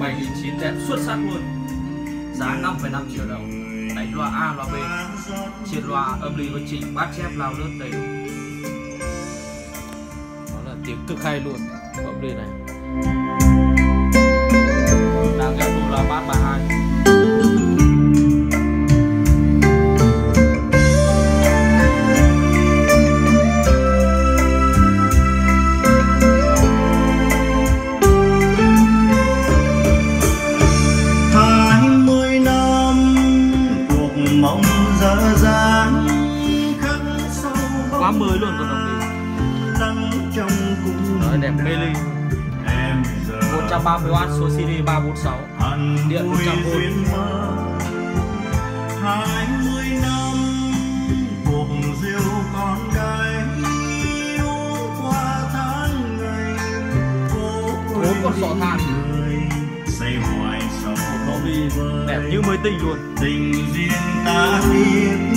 Bài hình chín đẹp xuất sắc luôn. Giá 5,5 triệu đồng. Đánh loa A, loa B. Trên loa âm ly có chỉnh bát chép lao lướt đầy đủ. Đó là tiếng cực hay luôn của âm ly này. Đang nghe đô là bát 32. Quá mới luôn còn đồng ý. Đẹp mê ly 130W, số CD 346, điện 100V, 4 con sọ than. Một mẫu ly đẹp như mới tinh luôn. Tình duyên ta